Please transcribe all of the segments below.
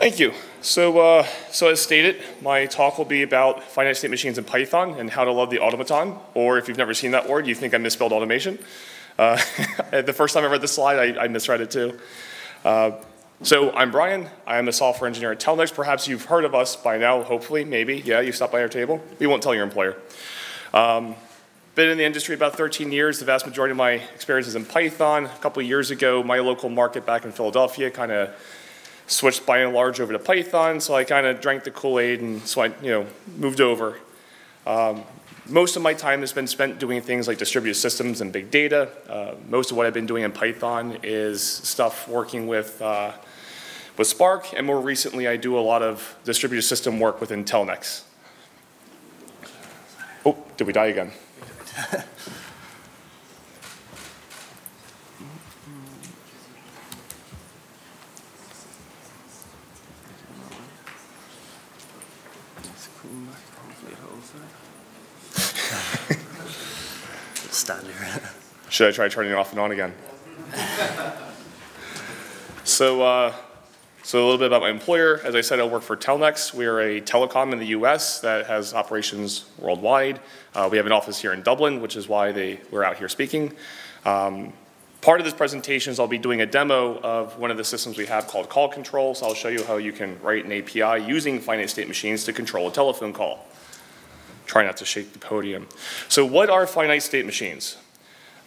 Thank you. So as stated, my talk will be about finite state machines in Python and how to love the automaton, or if you've never seen that word, you think I misspelled automation. The first time I read this slide, I misread it too. So I'm Brian. I'm a software engineer at Telnyx. Perhaps you've heard of us by now, hopefully, maybe. Yeah, you stopped by our table. We won't tell your employer. Been in the industry about 13 years. The vast majority of my experience is in Python. A couple of years ago, my local market back in Philadelphia kind of switched by and large over to Python, so I kind of drank the Kool-Aid and so I moved over. Most of my time has been spent doing things like distributed systems and big data. Most of what I've been doing in Python is stuff working with Spark, and more recently I do a lot of distributed system work within Telnyx. Oh, did we die again? Should I try turning it off and on again? So a little bit about my employer. As I said, I work for Telnyx. We are a telecom in the US that has operations worldwide. We have an office here in Dublin, which is why we're out here speaking. Part of this presentation is I'll be doing a demo of one of the systems we have called call control. So I'll show you how you can write an API using finite state machines to control a telephone call. Try not to shake the podium. So what are finite state machines?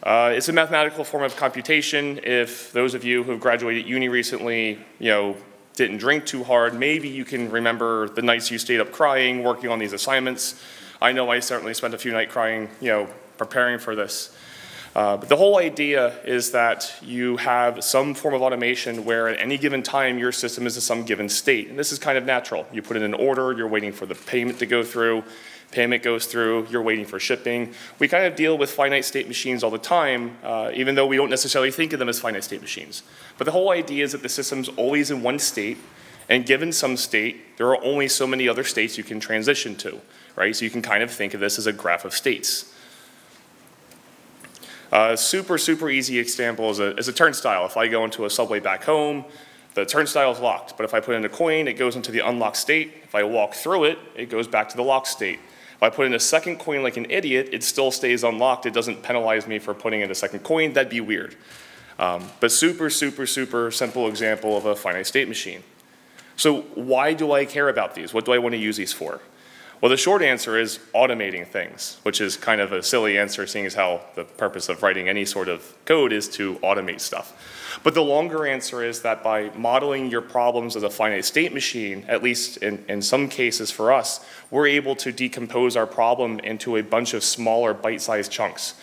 It's a mathematical form of computation. If those of you who have graduated uni recently, didn't drink too hard, maybe you can remember the nights you stayed up crying, working on these assignments. I know I certainly spent a few nights crying, preparing for this. But the whole idea is that you have some form of automation where at any given time your system is in some given state. And this is kind of natural. You put in an order, you're waiting for the payment to go through. Payment goes through, you're waiting for shipping. We kind of deal with finite state machines all the time, even though we don't necessarily think of them as finite state machines. But the whole idea is that the system's always in one state, and given some state, there are only so many other states you can transition to, right? So you can kind of think of this as a graph of states. Super, super easy example is a turnstile. If I go into a subway back home, the turnstile is locked, but if I put in a coin, it goes into the unlocked state. If I walk through it, it goes back to the locked state. If I put in a second coin like an idiot, it still stays unlocked. It doesn't penalize me for putting in a second coin. That'd be weird. But super, super, super simple example of a finite state machine. So why do I care about these? What do I want to use these for? Well, the short answer is automating things, which is kind of a silly answer, seeing as how the purpose of writing any sort of code is to automate stuff. But the longer answer is that by modeling your problems as a finite state machine, at least in some cases for us, we're able to decompose our problem into a bunch of smaller bite-sized chunks.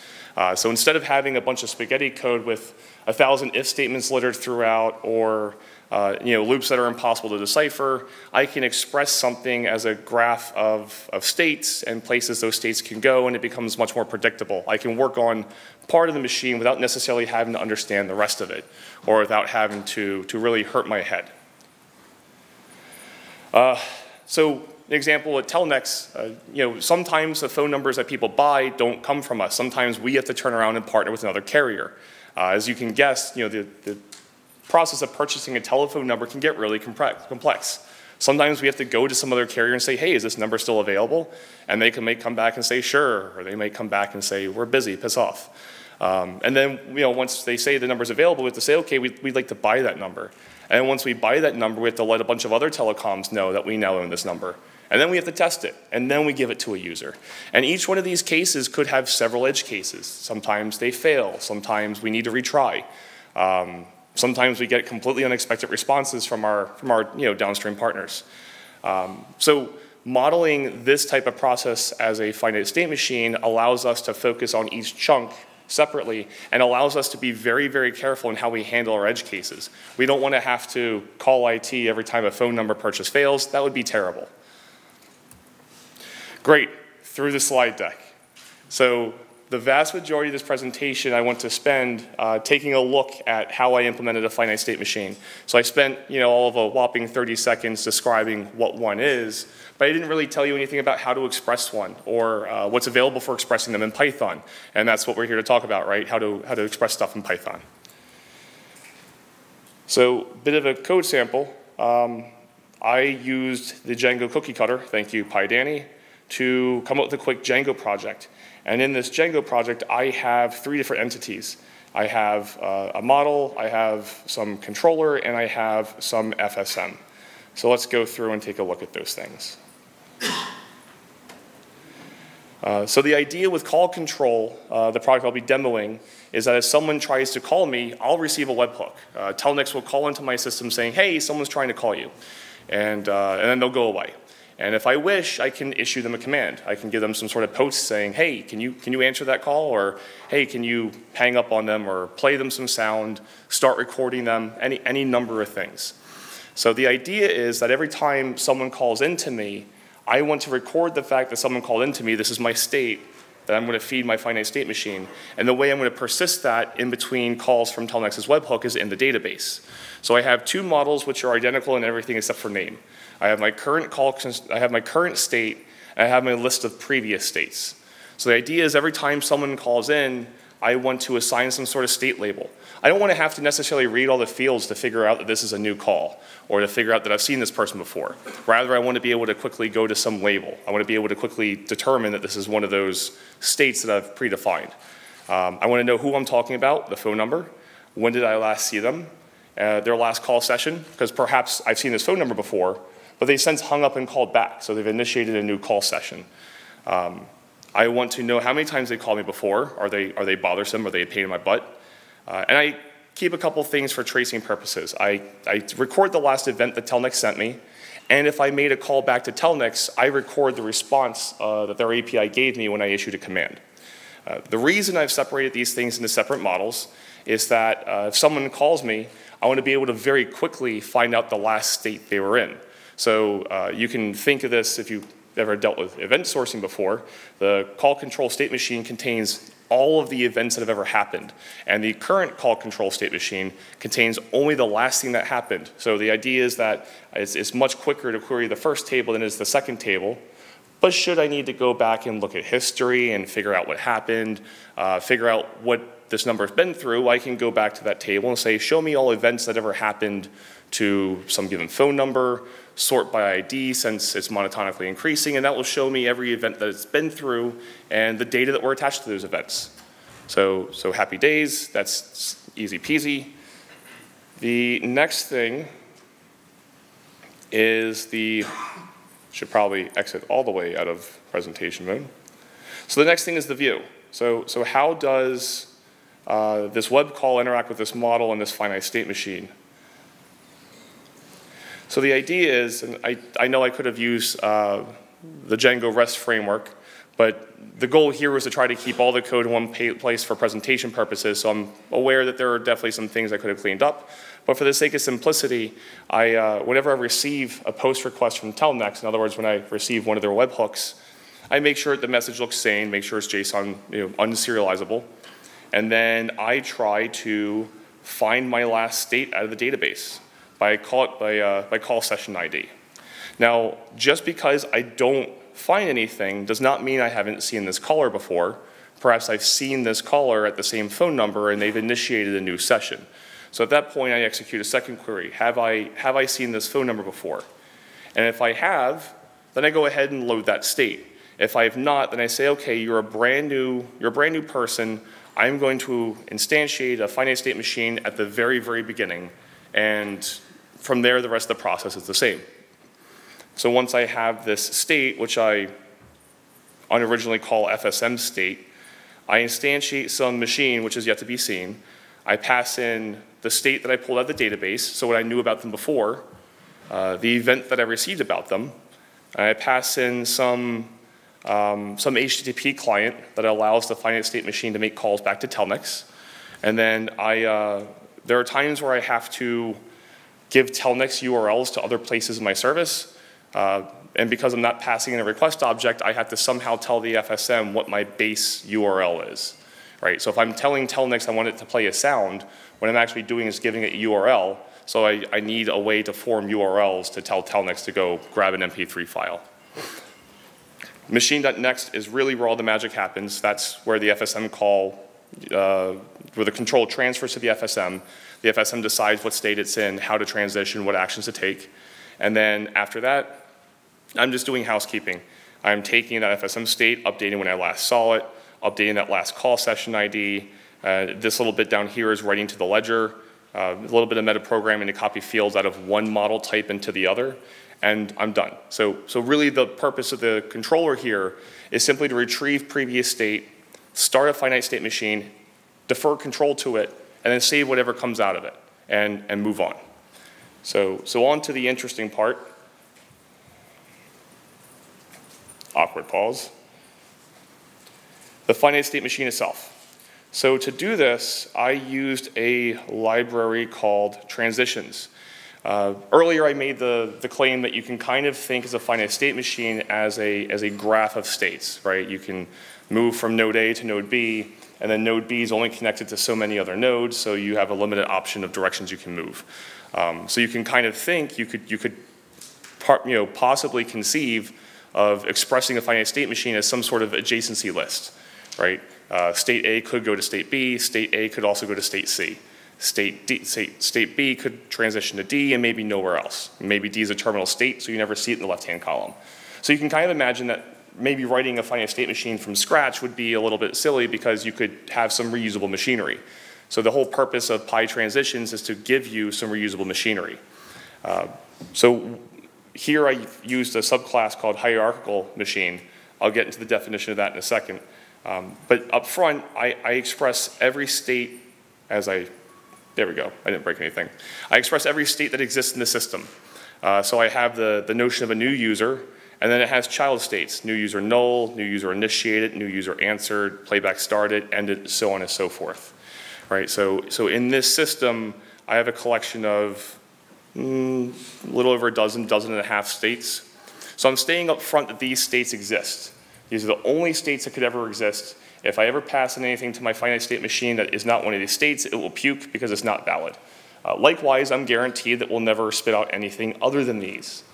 So instead of having a bunch of spaghetti code with 1,000 if statements littered throughout, or loops that are impossible to decipher, I can express something as a graph of states and places those states can go, and it becomes much more predictable. I can work on part of the machine without necessarily having to understand the rest of it, or without having to really hurt my head. So an example at Telnyx, sometimes the phone numbers that people buy don't come from us. Sometimes we have to turn around and partner with another carrier. As you can guess, the process of purchasing a telephone number can get really complex. Sometimes we have to go to some other carrier and say, hey, is this number still available? And they may come back and say, sure, or they may come back and say, we're busy, piss off. And then once they say the number's available, we have to say, okay, we'd like to buy that number. And once we buy that number, we have to let a bunch of other telecoms know that we now own this number. And then we have to test it, and then we give it to a user. And each one of these cases could have several edge cases. Sometimes they fail, sometimes we need to retry. Sometimes we get completely unexpected responses from our downstream partners. So modeling this type of process as a finite state machine allows us to focus on each chunk separately and allows us to be very, very careful in how we handle our edge cases. We don't want to have to call IT every time a phone number purchase fails. That would be terrible. Great, through the slide deck. So the vast majority of this presentation I want to spend taking a look at how I implemented a finite state machine. So I spent all of a whopping 30 seconds describing what one is, but I didn't really tell you anything about how to express one or what's available for expressing them in Python. And that's what we're here to talk about, right? How to express stuff in Python. So a bit of a code sample. I used the Django cookie cutter, thank you, PyDanny, to come up with a quick Django project. And in this Django project, I have 3 different entities. I have a model, I have some controller, and I have some FSM. So let's go through and take a look at those things. So the idea with call control, the product I'll be demoing, is that if someone tries to call me, I'll receive a webhook. Telnyx will call into my system saying, hey, someone's trying to call you. And then they'll go away. And if I wish, I can issue them a command. I can give them some sort of post saying, hey, can you answer that call? Or, hey, can you hang up on them or play them some sound, start recording them, any number of things. So the idea is that every time someone calls into me, I want to record the fact that someone called into me. This is my state that I'm going to feed my finite state machine. And the way I'm going to persist that in between calls from Telnyx's webhook is in the database. So I have 2 models which are identical in everything except for name. I have my current call, I have my current state, and I have my list of previous states. So the idea is every time someone calls in, I want to assign some sort of state label. I don't want to have to necessarily read all the fields to figure out that this is a new call or to figure out that I've seen this person before. Rather, I want to be able to quickly go to some label. I want to be able to quickly determine that this is one of those states that I've predefined. I want to know who I'm talking about, the phone number, when did I last see them, their last call session, because perhaps I've seen this phone number before, but they since hung up and called back, so they've initiated a new call session. I want to know how many times they called me before. Are they bothersome? Are they a pain in my butt? And I keep a couple things for tracing purposes. I record the last event that Telnyx sent me, and if I made a call back to Telnyx, I record the response that their API gave me when I issued a command. The reason I've separated these things into separate models is that if someone calls me, I want to be able to very quickly find out the last state they were in. So you can think of this if you ever dealt with event sourcing before. The call control state machine contains all of the events that have ever happened. And the current call control state machine contains only the last thing that happened. So the idea is that it's much quicker to query the first table than it is the second table. But should I need to go back and look at history and figure out what happened, figure out what this number has been through, I can go back to that table and say, show me all events that ever happened to some given phone number, sort by ID since it's monotonically increasing, and that will show me every event that it's been through and the data that were attached to those events. So happy days, that's easy peasy. The next thing is the, should probably exit all the way out of presentation mode. So the next thing is the view. So how does this web call interact with this model and this finite state machine? So the idea is, and I know I could have used the Django REST framework, but the goal here was to try to keep all the code in one place for presentation purposes, so I'm aware that there are definitely some things I could have cleaned up. But for the sake of simplicity, whenever I receive a post request from Telnyx, in other words, when I receive one of their webhooks, I make sure the message looks sane, make sure it's JSON, unserializable, and then I try to find my last state out of the database. By call session ID. Now, just because I don't find anything does not mean I haven't seen this caller before. Perhaps I've seen this caller at the same phone number and they've initiated a new session. So at that point, I execute a second query. Have I seen this phone number before? And if I have, then I go ahead and load that state. If I have not, then I say, okay, you're a brand new person. I'm going to instantiate a finite state machine at the very, very beginning, and from there, the rest of the process is the same. So once I have this state, which I unoriginally call FSM state, I instantiate some machine, which is yet to be seen. I pass in the state that I pulled out of the database, so what I knew about them before, the event that I received about them, and I pass in some HTTP client that allows the finite state machine to make calls back to Telnyx, and then there are times where I have to give Telnyx URLs to other places in my service, and because I'm not passing in a request object, I have to somehow tell the FSM what my base URL is, right? So if I'm telling Telnyx I want it to play a sound, what I'm actually doing is giving it a URL, so I need a way to form URLs to tell Telnyx to go grab an MP3 file. Machine.next is really where all the magic happens. That's where the FSM call where the control transfers to the FSM decides what state it's in, how to transition, what actions to take, And then after that, I'm just doing housekeeping. I'm taking that FSM state, updating when I last saw it, updating that last call session ID. This little bit down here is writing to the ledger, a little bit of metaprogramming to copy fields out of one model type into the other, and I'm done. So really the purpose of the controller here is simply to retrieve previous state, start a finite state machine, defer control to it, and then save whatever comes out of it, and move on. So on to the interesting part. Awkward pause. The finite state machine itself. So to do this, I used a library called Transitions. Earlier I made the claim that you can kind of think of a finite state machine as a graph of states, right? You can move from node A to node B, and then node B is only connected to so many other nodes, so you have a limited option of directions you can move. So you can kind of think, you could possibly conceive of expressing a finite state machine as some sort of adjacency list, right? State A could go to state B, state A could also go to state C. State B could transition to D and maybe nowhere else. Maybe D is a terminal state, so you never see it in the left-hand column. So you can kind of imagine that maybe writing a finite state machine from scratch would be a little bit silly because you could have some reusable machinery. So the whole purpose of PyTransitions is to give you some reusable machinery. So here I used a subclass called hierarchical machine. I'll get into the definition of that in a second. But up front, I express every state as there we go, I didn't break anything. I express every state that exists in the system. So I have the notion of a new user, and then it has child states, new user null, new user initiated, new user answered, playback started, ended, so on and so forth. Right, so in this system, I have a collection of a little over a dozen and a half states. So I'm staying up front that these states exist. These are the only states that could ever exist. If I ever pass in anything to my finite state machine that is not one of these states, it will puke because it's not valid. Likewise, I'm guaranteed that we'll never spit out anything other than these.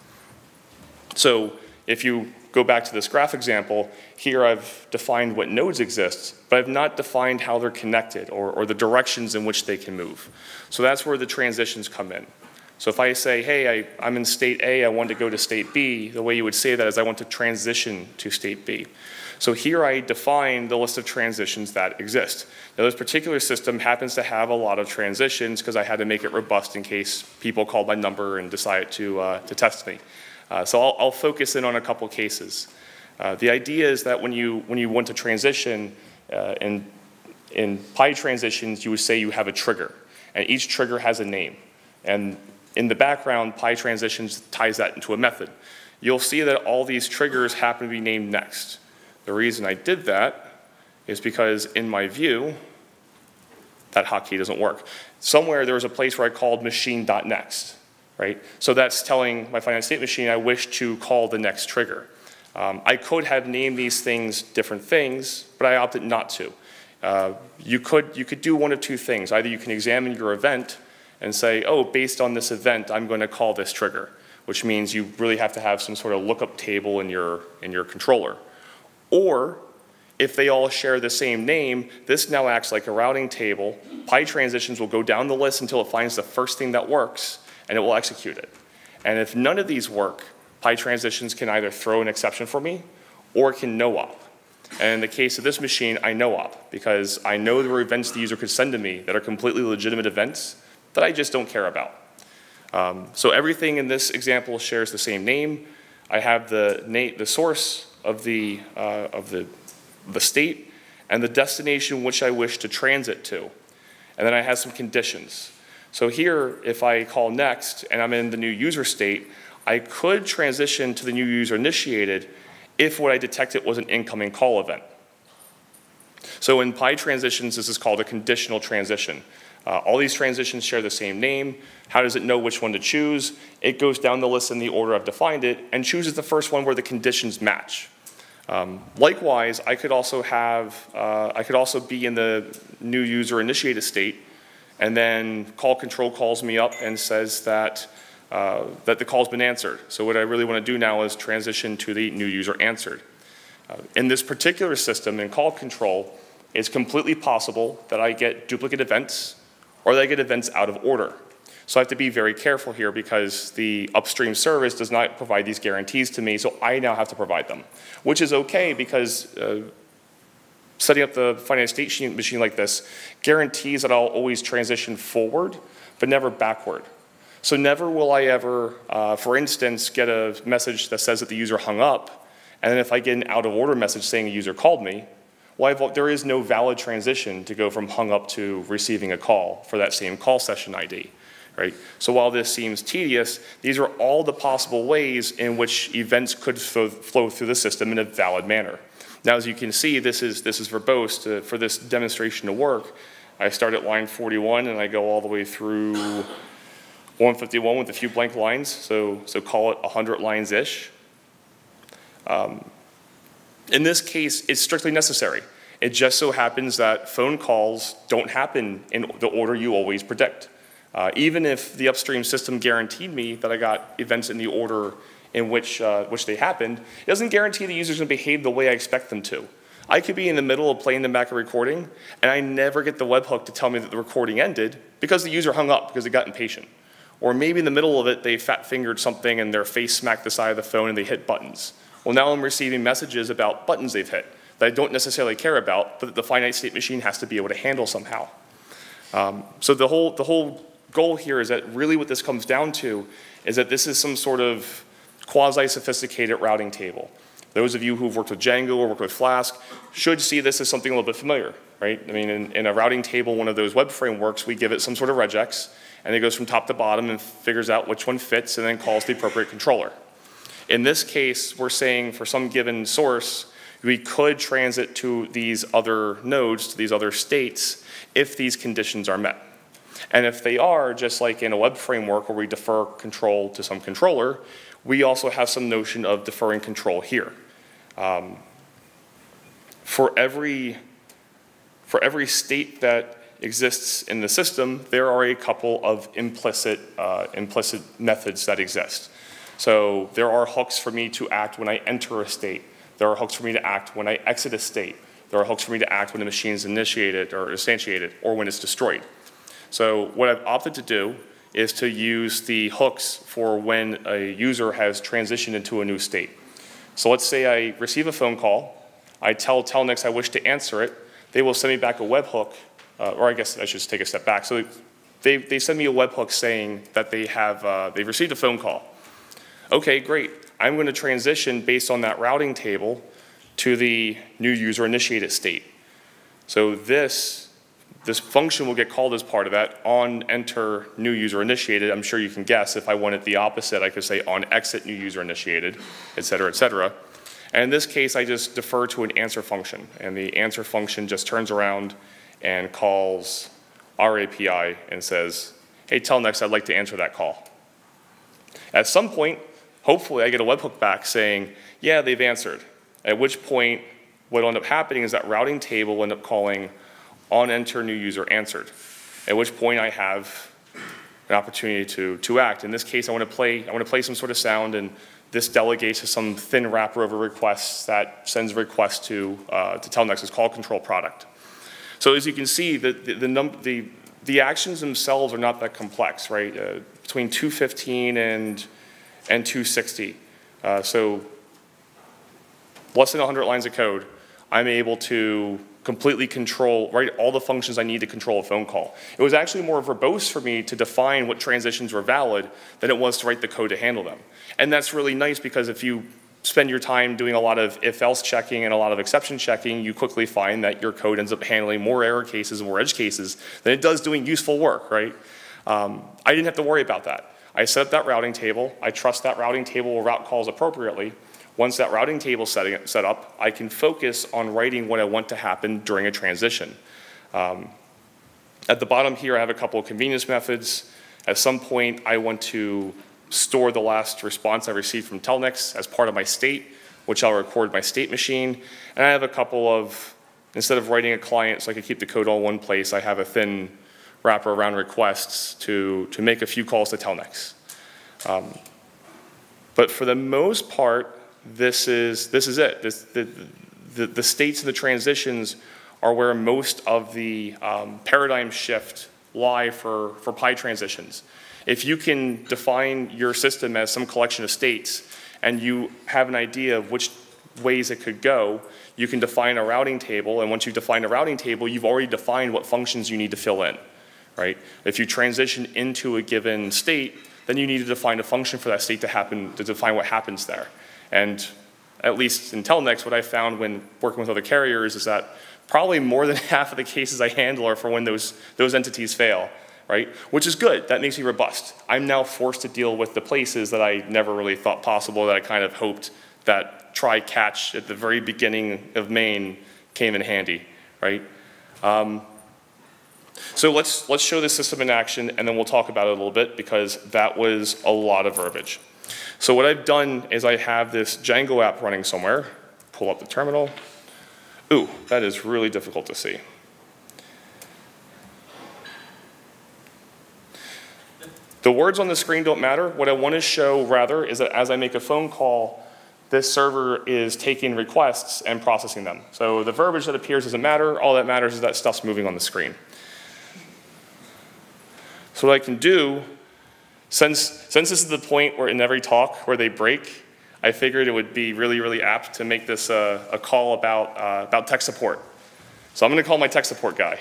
So if you go back to this graph example, here I've defined what nodes exist, but I've not defined how they're connected or the directions in which they can move. So that's where the transitions come in. So if I say, hey, I'm in state A, I want to go to state B, the way you would say that is I want to transition to state B. So here I define the list of transitions that exist. Now this particular system happens to have a lot of transitions because I had to make it robust in case people called my number and decided to test me. So I'll focus in on a couple cases. The idea is that when you want to transition, in PyTransitions, you would say you have a trigger, and each trigger has a name. And in the background, PyTransitions ties that into a method. You'll see that all these triggers happen to be named next. The reason I did that is because in my view, that hotkey doesn't work. Somewhere there was a place where I called machine.next, right? So that's telling my finite state machine I wish to call the next trigger. I could have named these things different things, but I opted not to. You could do one of two things. Either you can examine your event and say, oh, based on this event, I'm going to call this trigger, which means you really have to have some sort of lookup table in your controller. Or if they all share the same name, this now acts like a routing table. PyTransitions will go down the list until it finds the first thing that works, and it will execute it. And if none of these work, PyTransitions can either throw an exception for me or it can no-op. And in the case of this machine, I no-op because I know there are events the user could send to me that are completely legitimate events that I just don't care about. So everything in this example shares the same name. I have the source of the state, and the destination which I wish to transit to. And then I have some conditions. So here, if I call next, and I'm in the new user state, I could transition to the new user initiated if what I detected was an incoming call event. So in PyTransitions, this is called a conditional transition. All these transitions share the same name. How does it know which one to choose? It goes down the list in the order I've defined it and chooses the first one where the conditions match. Likewise, I could also have, I could also be in the new user initiated state, and then call control calls me up and says that, that the call's been answered. So what I really want to do now is transition to the new user answered. In this particular system, in call control, it's completely possible that I get duplicate events or that I get events out of order. So I have to be very careful here because the upstream service does not provide these guarantees to me, so I now have to provide them, which is okay because setting up the finite state machine like this guarantees that I'll always transition forward, but never backward. So never will I ever, for instance, get a message that says that the user hung up, and then if I get an out-of-order message saying the user called me, well, there is no valid transition to go from hung up to receiving a call for that same call session ID, right? So while this seems tedious, these are all the possible ways in which events could flow through the system in a valid manner. Now, as you can see, this is verbose. For this demonstration to work, I start at line 41 and I go all the way through 151 with a few blank lines, so call it 100 lines-ish. In this case, it's strictly necessary. It just so happens that phone calls don't happen in the order you always predict. Even if the upstream system guaranteed me that I got events in the order in which they happened, it doesn't guarantee the user's going to behave the way I expect them to. I could be in the middle of playing them back a recording, and I never get the webhook to tell me that the recording ended because the user hung up because they got impatient. Or maybe in the middle of it, they fat-fingered something and their face smacked the side of the phone and they hit buttons. Well, now I'm receiving messages about buttons they've hit that I don't necessarily care about, but that the finite state machine has to be able to handle somehow. So the whole goal here is that really what this comes down to is that this is some sort of quasi-sophisticated routing table. Those of you who've worked with Django or worked with Flask should see this as something a little bit familiar, right? I mean, in a routing table, one of those web frameworks, we give it some sort of regex, and it goes from top to bottom and figures out which one fits and then calls the appropriate controller. In this case, we're saying for some given source, we could transit to these other nodes, to these other states, if these conditions are met. And if they are, just like in a web framework where we defer control to some controller, we also have some notion of deferring control here. For every state that exists in the system, there are a couple of implicit methods that exist. So there are hooks for me to act when I enter a state. There are hooks for me to act when I exit a state. There are hooks for me to act when a machine is initiated or instantiated or when it's destroyed. So what I've opted to do is to use the hooks for when a user has transitioned into a new state. So let's say I receive a phone call. I tell Telnyx I wish to answer it. They will send me back a webhook, or I guess I should just take a step back. So they send me a webhook saying that they've received a phone call. Okay, great. I'm going to transition based on that routing table to the new user initiated state. So this function will get called as part of that, on enter new user initiated. I'm sure you can guess if I wanted the opposite, I could say on exit new user initiated, et cetera, et cetera. And in this case, I just defer to an answer function. And the answer function just turns around and calls our API and says, hey, Telnyx, I'd like to answer that call. At some point, hopefully, I get a webhook back saying, yeah, they've answered. At which point, what will end up happening is that routing table will end up calling on enter new user answered, at which point I have an opportunity to act. In this case, I want to play some sort of sound, and this delegates to some thin wrapper over requests that sends a request to Telnyx's call control product. So as you can see, the actions themselves are not that complex, right? Between 215 and 260, so less than 100 lines of code, I'm able to completely control, right, all the functions I need to control a phone call. It was actually more verbose for me to define what transitions were valid than it was to write the code to handle them. And that's really nice because if you spend your time doing a lot of if-else checking and a lot of exception checking, you quickly find that your code ends up handling more error cases and more edge cases than it does doing useful work, right? I didn't have to worry about that. I set up that routing table. I trust that routing table will route calls appropriately. Once that routing table is set up, I can focus on writing what I want to happen during a transition. At the bottom here, I have a couple of convenience methods. At some point, I want to store the last response I received from Telnyx as part of my state, which I'll record my state machine. And I have a couple of, instead of writing a client so I could keep the code all in one place, I have a thin wrapper around requests to make a few calls to Telnyx. But for the most part, this is it. The states and the transitions are where most of the paradigm shift lie for PyTransitions. If you can define your system as some collection of states and you have an idea of which ways it could go, you can define a routing table, and once you define a routing table, you've already defined what functions you need to fill in, right? If you transition into a given state, then you need to define a function for that state to happen, to define what happens there. And at least in Telnyx, what I found when working with other carriers is that probably more than half of the cases I handle are for when those entities fail, right? Which is good. That makes me robust. I'm now forced to deal with the places that I never really thought possible, that I kind of hoped that try-catch at the very beginning of main came in handy, right? So let's show this system in action, and then we'll talk about it a little bit, because that was a lot of verbiage. So what I've done is I have this Django app running somewhere. Pull up the terminal. Ooh, that is really difficult to see. The words on the screen don't matter. What I want to show, rather, is that as I make a phone call, this server is taking requests and processing them. So the verbiage that appears doesn't matter. All that matters is that stuff's moving on the screen. So what I can do, since this is the point where in every talk where they break, I figured it would be really, really apt to make this a call about tech support. So I'm going to call my tech support guy.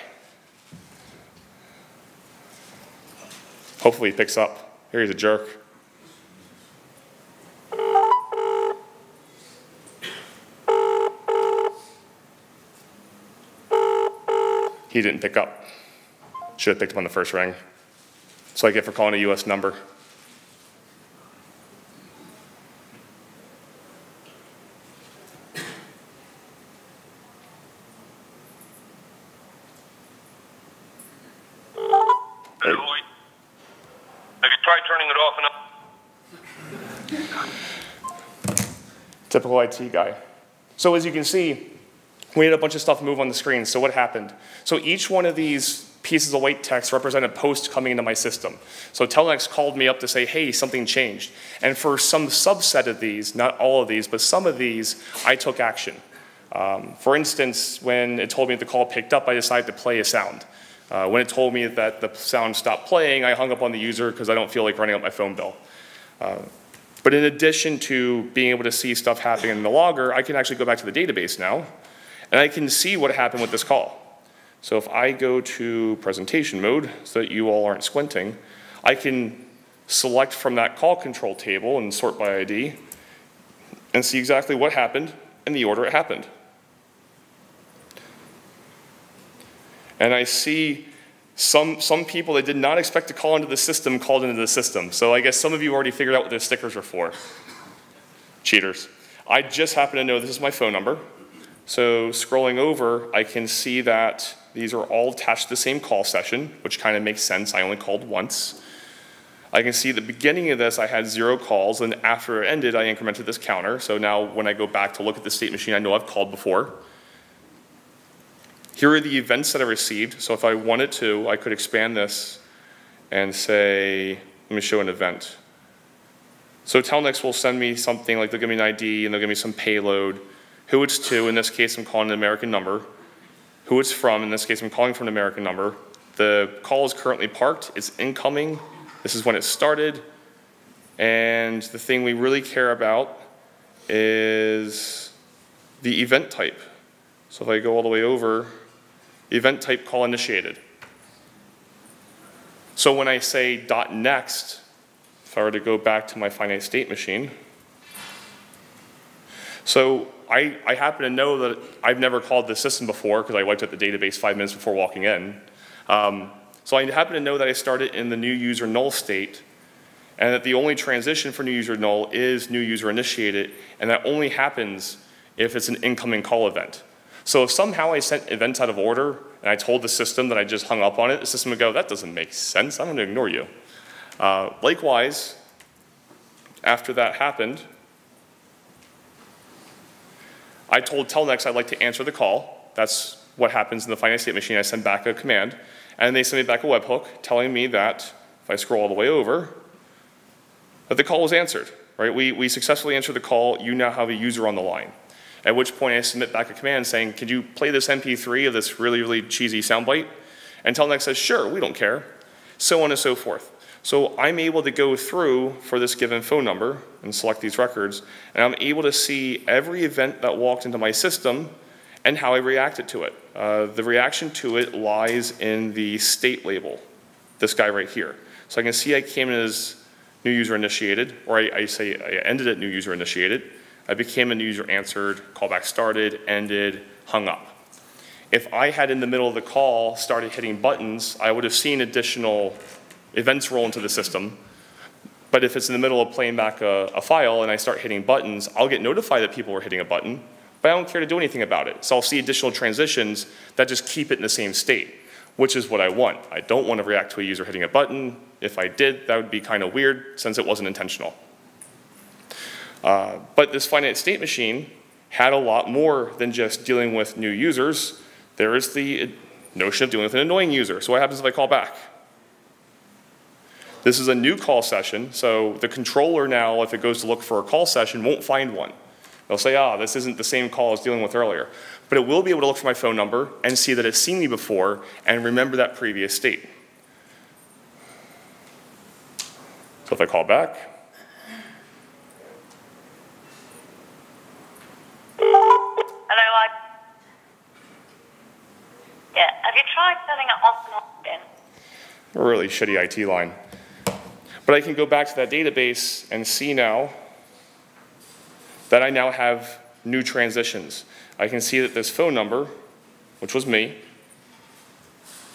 Hopefully he picks up. Here he's a jerk. He didn't pick up. Should have picked up on the first ring. That's what I get for calling a US number. Typical IT guy. So as you can see, we had a bunch of stuff move on the screen. So what happened? So each one of these pieces of white text represent a post coming into my system. So Telnyx called me up to say, hey, something changed. And for some subset of these, not all of these, but some of these, I took action. For instance, when it told me that the call picked up, I decided to play a sound. When it told me that the sound stopped playing, I hung up on the user because I don't feel like running up my phone bill. But in addition to being able to see stuff happening in the logger, I can actually go back to the database now, and I can see what happened with this call. So if I go to presentation mode so that you all aren't squinting, I can select from that call control table and sort by ID and see exactly what happened and the order it happened. And I see Some people that did not expect to call into the system called into the system. So I guess some of you already figured out what those stickers are for. Cheaters. I just happen to know this is my phone number. So scrolling over, I can see that these are all attached to the same call session, which kind of makes sense. I only called once. I can see the beginning of this, I had 0 calls, and after it ended, I incremented this counter. So now when I go back to look at the state machine, I know I've called before. Here are the events that I received. So if I wanted to, I could expand this and say, let me show an event. So Telnyx will send me something, like they'll give me an ID and they'll give me some payload. Who it's to, in this case, I'm calling an American number. Who it's from, in this case, I'm calling from an American number. The call is currently parked, it's incoming. This is when it started. And the thing we really care about is the event type. So if I go all the way over, event type call initiated. So when I say .next, if I were to go back to my finite state machine, so I happen to know that I've never called this system before because I wiped out the database 5 minutes before walking in. So I happen to know that I started in the new user null state, and that the only transition for new user null is new user initiated, and that only happens if it's an incoming call event. So if somehow I sent events out of order and I told the system that I just hung up on it, the system would go, that doesn't make sense, I'm going to ignore you. Likewise, after that happened, I told Telnyx I'd like to answer the call. That's what happens in the finite state machine. I send back a command, and they send me back a webhook telling me that, if I scroll all the way over, that the call was answered. Right? We successfully answered the call. You now have a user on the line. At which point I submit back a command saying, could you play this MP3 of this really, really cheesy soundbite? And Telnyx says, sure, we don't care. So on and so forth. So I'm able to go through for this given phone number and select these records, and I'm able to see every event that walked into my system and how I reacted to it. The reaction to it lies in the state label, this guy right here. So I can see I came in as new user initiated, or I ended at new user initiated. I became a new user answered, callback started, ended, hung up. If I had in the middle of the call started hitting buttons, I would have seen additional events roll into the system. But if it's in the middle of playing back a file and I start hitting buttons, I'll get notified that people were hitting a button, but I don't care to do anything about it. So I'll see additional transitions that just keep it in the same state, which is what I want. I don't want to react to a user hitting a button. If I did, that would be kind of weird since it wasn't intentional. But this finite state machine had a lot more than just dealing with new users. There is the notion of dealing with an annoying user. So what happens if I call back? This is a new call session, so the controller now, if it goes to look for a call session, won't find one. They'll say, ah, this isn't the same call I was dealing with earlier. But it will be able to look for my phone number and see that it's seen me before and remember that previous state. So if I call back, a really shitty IT line. But I can go back to that database and see now that I now have new transitions. I can see that this phone number, which was me,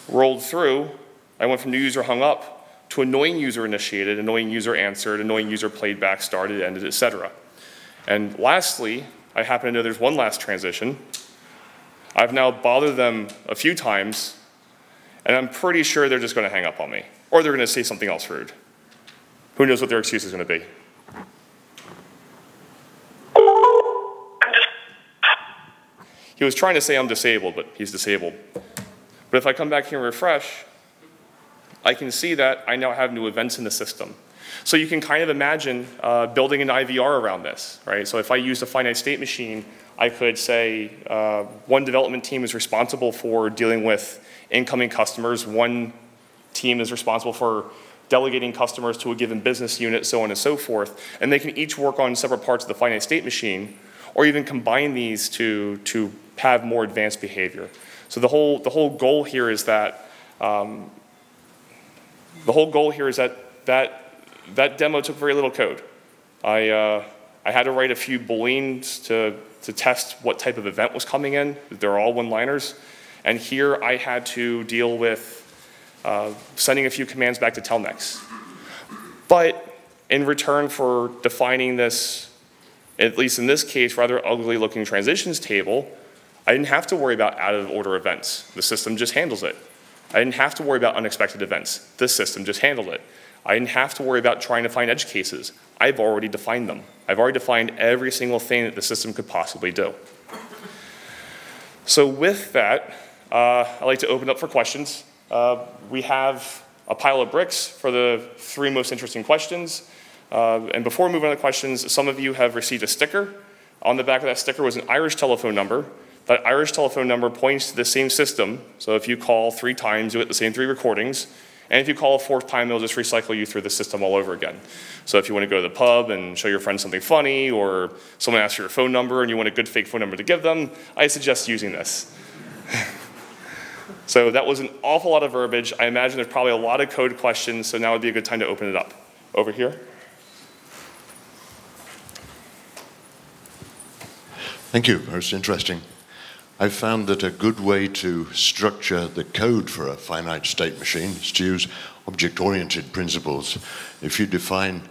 rolled through. I went from new user hung up to annoying user initiated, annoying user answered, annoying user played back, started, ended, etc. And lastly, I happen to know there's one last transition. I've now bothered them a few times, and I'm pretty sure they're just going to hang up on me, or they're going to say something else rude. Who knows what their excuse is going to be? He was trying to say I'm disabled, but he's disabled. But if I come back here and refresh, I can see that I now have new events in the system. So you can kind of imagine building an IVR around this, right? So if I used a finite state machine, I could say one development team is responsible for dealing with incoming customers, one team is responsible for delegating customers to a given business unit, so on and so forth, and they can each work on separate parts of the finite state machine, or even combine these to have more advanced behavior. So the whole goal here is that that demo took very little code. I had to write a few booleans to test what type of event was coming in. They're all one-liners. And here I had to deal with sending a few commands back to Telnyx. But in return for defining this, at least in this case, rather ugly-looking transitions table, I didn't have to worry about out-of-order events. The system just handles it. I didn't have to worry about unexpected events. The system just handled it. I didn't have to worry about trying to find edge cases. I've already defined them. I've already defined every single thing that the system could possibly do. So with that, I'd like to open up for questions. We have a pile of bricks for the three most interesting questions. And before moving on to questions, some of you have received a sticker. On the back of that sticker was an Irish telephone number. That Irish telephone number points to the same system. So if you call 3 times, you get the same 3 recordings. And if you call a 4th time, it'll just recycle you through the system all over again. So if you want to go to the pub and show your friends something funny, or someone asks for your phone number and you want a good fake phone number to give them, I suggest using this. So that was an awful lot of verbiage. I imagine there's probably a lot of code questions, so now would be a good time to open it up. Over here. Thank you. Most interesting. I found that a good way to structure the code for a finite state machine is to use object-oriented principles. If you define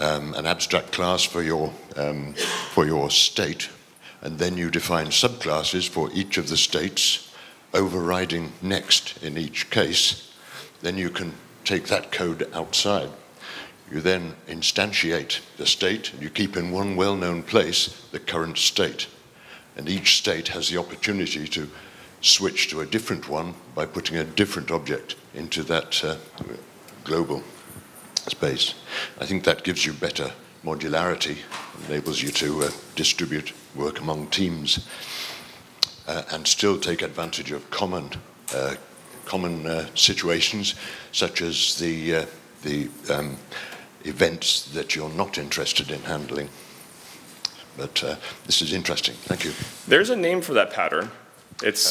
an abstract class for your state, and then you define subclasses for each of the states, overriding next in each case, then you can take that code outside. You then instantiate the state, and you keep in one well-known place the current state. And each state has the opportunity to switch to a different one by putting a different object into that global space. I think that gives you better modularity, enables you to distribute work among teams and still take advantage of common situations, such as the the events that you're not interested in handling. But this is interesting. Thank you. There's a name for that pattern. It's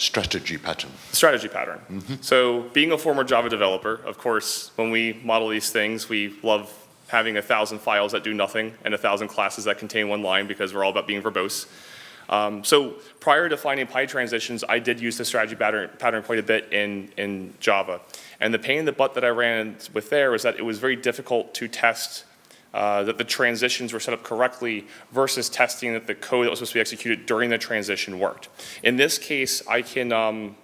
strategy pattern. Strategy pattern. Mm-hmm. So being a former Java developer, of course, when we model these things, we love having 1,000 files that do nothing and 1,000 classes that contain one line because we're all about being verbose. So prior to finding PyTransitions, I did use the strategy pattern quite a bit in Java. And the pain in the butt that I ran with there was that it was very difficult to test that the transitions were set up correctly versus testing that the code that was supposed to be executed during the transition worked. In this case, I can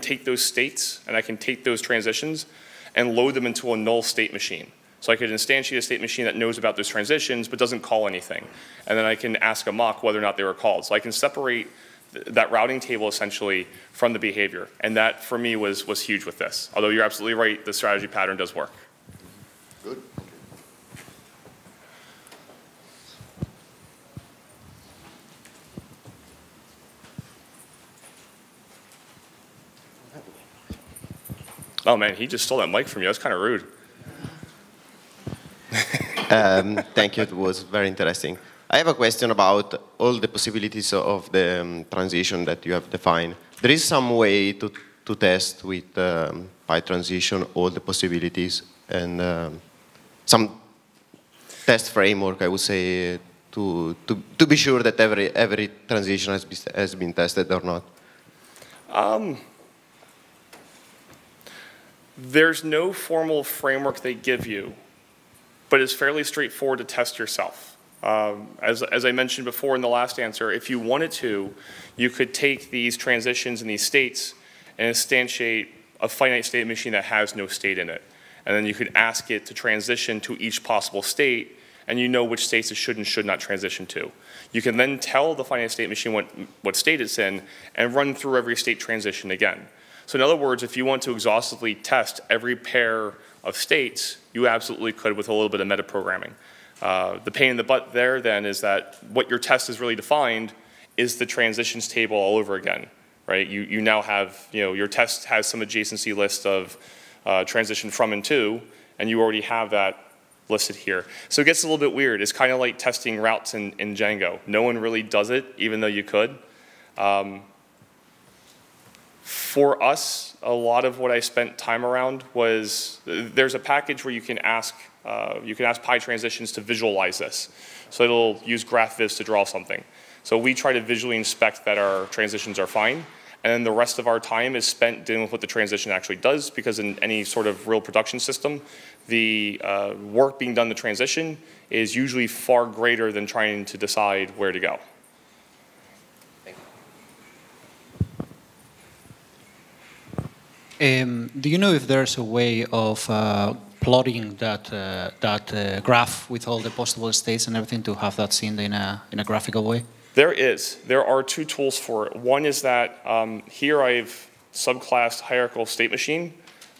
take those states and I can take those transitions and load them into a null state machine. So I could instantiate a state machine that knows about those transitions but doesn't call anything. And then I can ask a mock whether or not they were called. So I can separate that routing table essentially from the behavior. And that, for me, was huge with this. Although you're absolutely right, the strategy pattern does work. Good. Oh man, he just stole that mic from you. That's kind of rude. Thank you. It was very interesting. I have a question about all the possibilities of the transition that you have defined. There is some way to test with PyTransition all the possibilities and some test framework, I would say, to be sure that every transition has been tested or not. There's no formal framework they give you, but it's fairly straightforward to test yourself. As I mentioned before in the last answer, if you wanted to, you could take these transitions and these states and instantiate a finite state machine that has no state in it. And then you could ask it to transition to each possible state, and you know which states it should and should not transition to. You can then tell the finite state machine what state it's in and run through every state transition again. So in other words, if you want to exhaustively test every pair of states, you absolutely could with a little bit of metaprogramming. The pain in the butt there then is that what your test is really defined is the transitions table all over again, right? You now have, you know, your test has some adjacency list of transition from and to, and you already have that listed here. So it gets a little bit weird. It's kind of like testing routes in Django. No one really does it, even though you could. For us, a lot of what I spent time around was, there's a package where you can ask PyTransitions to visualize this. So it'll use Graphviz to draw something. So we try to visually inspect that our transitions are fine, and then the rest of our time is spent dealing with what the transition actually does, because in any sort of real production system, the work being done in the transition is usually far greater than trying to decide where to go. Do you know if there's a way of plotting that graph with all the possible states and everything to have that seen in a graphical way? There is. There are two tools for it. One is that here I've subclassed hierarchical state machine.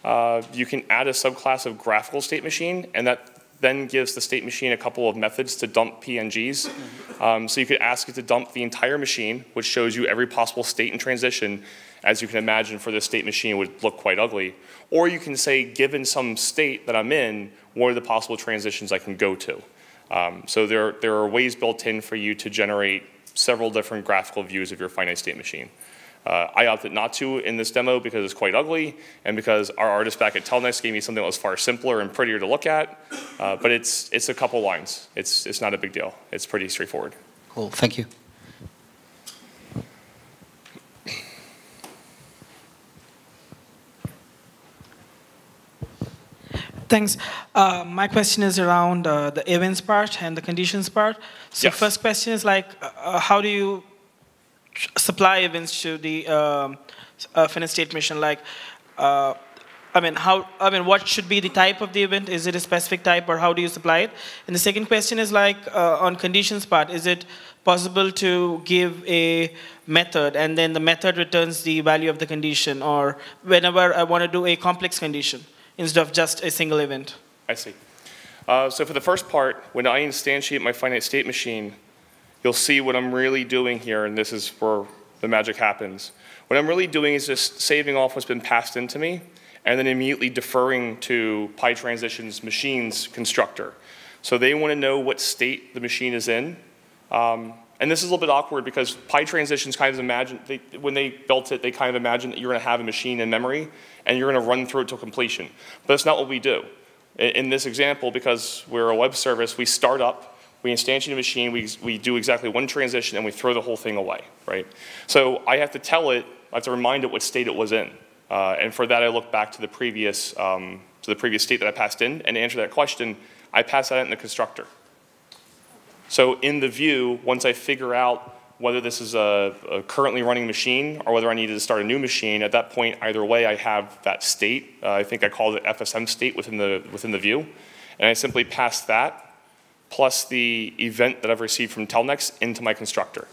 You can add a subclass of graphical state machine, and that then gives the state machine a couple of methods to dump PNGs. So you could ask it to dump the entire machine, which shows you every possible state and transition. As you can imagine, for this state machine, it would look quite ugly. Or you can say, given some state that I'm in, what are the possible transitions I can go to? So there are ways built in for you to generate several different graphical views of your finite state machine. I opted not to in this demo because it's quite ugly, and because our artist back at Telnyx gave me something that was far simpler and prettier to look at. But it's a couple lines. It's not a big deal. It's pretty straightforward. Cool. Thank you. Thanks. My question is around the events part and the conditions part. So yes. First question is like, how do you supply events to the finite state machine? Like, what should be the type of the event? Is it a specific type, or how do you supply it? And the second question is like, on conditions part, is it possible to give a method and then the method returns the value of the condition, or whenever I want to do a complex condition instead of just a single event? I see. So for the first part, when I instantiate my finite state machine, you'll see what I'm really doing here, and this is where the magic happens. What I'm really doing is just saving off what's been passed into me, and then immediately deferring to PyTransitions machines constructor. So they want to know what state the machine is in. And this is a little bit awkward because PyTransitions kind of imagined, when they built it, they kind of imagined that you're going to have a machine in memory and you're going to run through it to completion. But that's not what we do. In this example, because we're a web service, we start up, we instantiate a machine, we do exactly one transition, and we throw the whole thing away, right? So I have to tell it, I have to remind it what state it was in. And for that, I look back to the previous state that I passed in, and to answer that question, I pass that in the constructor. So in the view, once I figure out whether this is a currently running machine or whether I needed to start a new machine, at that point, either way, I have that state. I think I called it FSM state within the view. And I simply pass that plus the event that I've received from Telnyx into my constructor.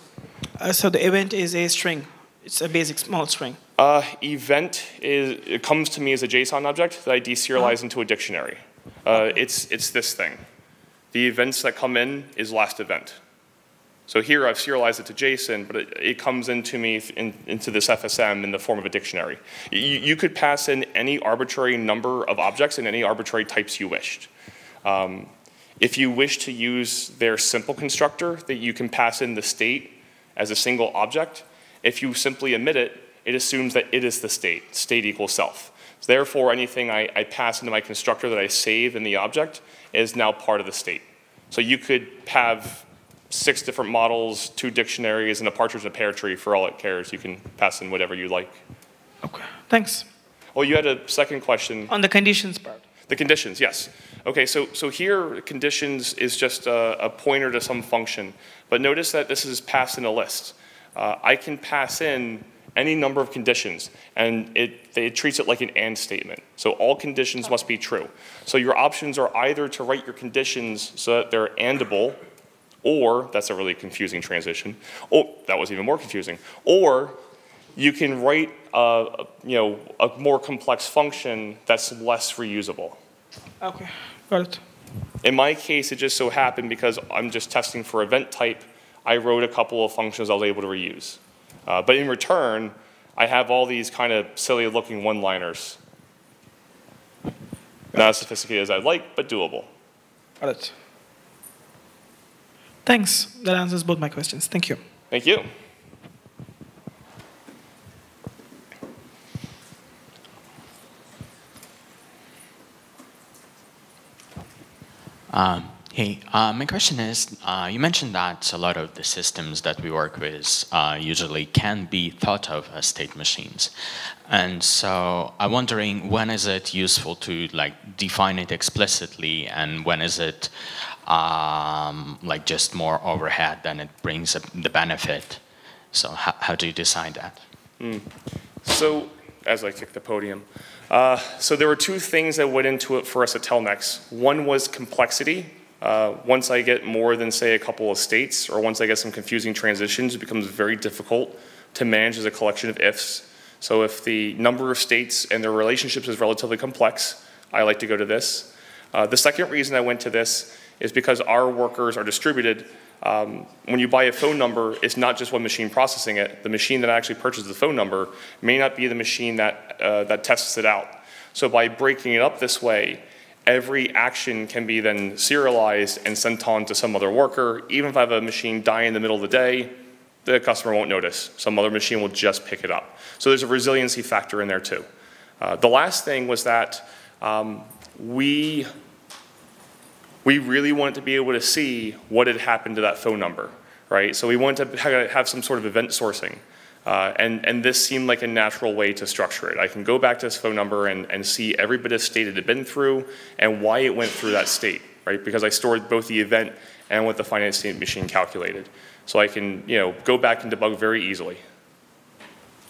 So the event is a string. It's a basic small string. Event is, it comes to me as a JSON object that I deserialize into a dictionary. It's this thing. The events that come in is last event. So here I've serialized it to JSON, but it comes into me into this FSM in the form of a dictionary. You could pass in any arbitrary number of objects and any arbitrary types you wished. If you wish to use their simple constructor, that you can pass in the state as a single object. If you simply omit it, it assumes that it is the state, state equals self. So therefore, anything I pass into my constructor that I save in the object is now part of the state. So you could have 6 different models, 2 dictionaries, and a partridge and a pear tree for all it cares. You can pass in whatever you like. Okay, thanks. Well, you had a second question. On the conditions part. The conditions, yes. Okay, so here conditions is just a pointer to some function. But notice that this is passed in a list. I can pass in any number of conditions, and it treats it like an AND statement. So all conditions must be true. So your options are either to write your conditions so that they're ANDable, or, that's a really confusing transition, oh, that was even more confusing, or you can write a more complex function that's less reusable. Okay, got it. In my case, it just so happened because I'm just testing for event type, I wrote a couple of functions I was able to reuse. But in return, I have all these kind of silly looking one-liners. Not as sophisticated as I'd like, but doable. Got it. Thanks. That answers both my questions. Thank you. Thank you. Hey, my question is, you mentioned that a lot of the systems that we work with usually can be thought of as state machines. And so I'm wondering, when is it useful to define it explicitly, and when is it just more overhead than it brings up the benefit? So how do you decide that? So, as I kick the podium. So there were 2 things that went into it for us at Telnyx. One was complexity. Once I get more than, say, a couple of states, or once I get some confusing transitions, it becomes very difficult to manage as a collection of ifs. So if the number of states and their relationships is relatively complex, I like to go to this. The second reason I went to this is because our workers are distributed. When you buy a phone number, it's not just one machine processing it. The machine that actually purchases the phone number may not be the machine that tests it out. So by breaking it up this way, every action can be then serialized and sent on to some other worker. Even if I have a machine die in the middle of the day, the customer won't notice. Some other machine will just pick it up. So there's a resiliency factor in there too. The last thing was that we really wanted to be able to see what had happened to that phone number, right? So we wanted to have some sort of event sourcing. And this seemed like a natural way to structure it. I can go back to this phone number and see every bit of state it had been through and why it went through that state, right? Because I stored both the event and what the finite state machine calculated. So I can, go back and debug very easily.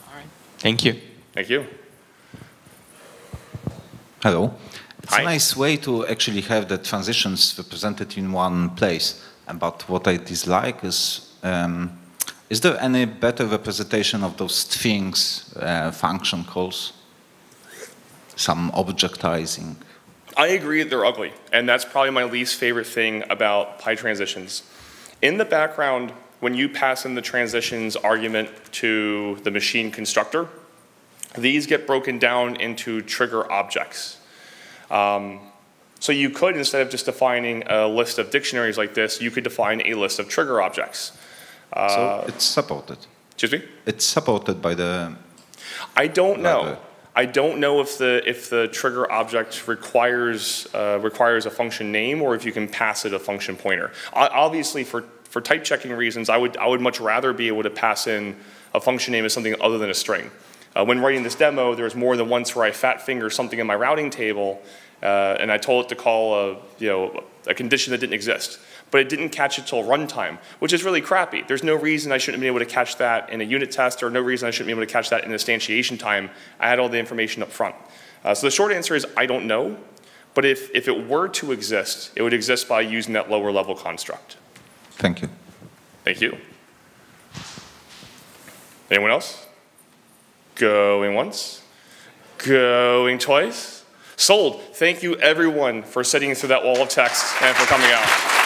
All right. Thank you. Thank you. Hello. It's a nice way to actually have the transitions represented in one place. But what I dislike is there any better representation of those strings function calls? Some objectizing. I agree that they're ugly, and that's probably my least favorite thing about PyTransitions. In the background, when you pass in the transitions argument to the machine constructor, These get broken down into trigger objects. So you could, instead of just defining a list of dictionaries like this, you could define a list of trigger objects. So it's supported. Excuse me? It's supported by the... I don't know. I don't know if the trigger object requires requires a function name or if you can pass it a function pointer. Obviously, for type checking reasons, I would much rather be able to pass in a function name as something other than a string. When writing this demo, there was more than once where I fat finger something in my routing table, and I told it to call a condition that didn't exist, but it didn't catch it till runtime, which is really crappy. There's no reason I shouldn't be able to catch that in a unit test, or no reason I shouldn't be able to catch that in instantiation time. I had all the information up front. So the short answer is I don't know, but if it were to exist, it would exist by using that lower level construct. Thank you. Thank you. Anyone else? Going once, going twice. Sold. Thank you, everyone, for sitting through that wall of text and for coming out.